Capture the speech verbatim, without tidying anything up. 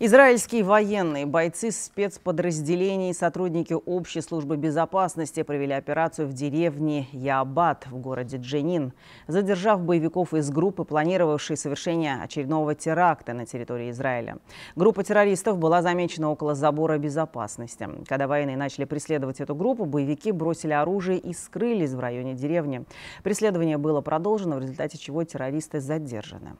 Израильские военные, бойцы спецподразделений и сотрудники общей службы безопасности провели операцию в деревне Яабад в городе Дженин, задержав боевиков из группы, планировавшей совершение очередного теракта на территории Израиля. Группа террористов была замечена около забора безопасности. Когда военные начали преследовать эту группу, боевики бросили оружие и скрылись в районе деревни. Преследование было продолжено, в результате чего террористы задержаны.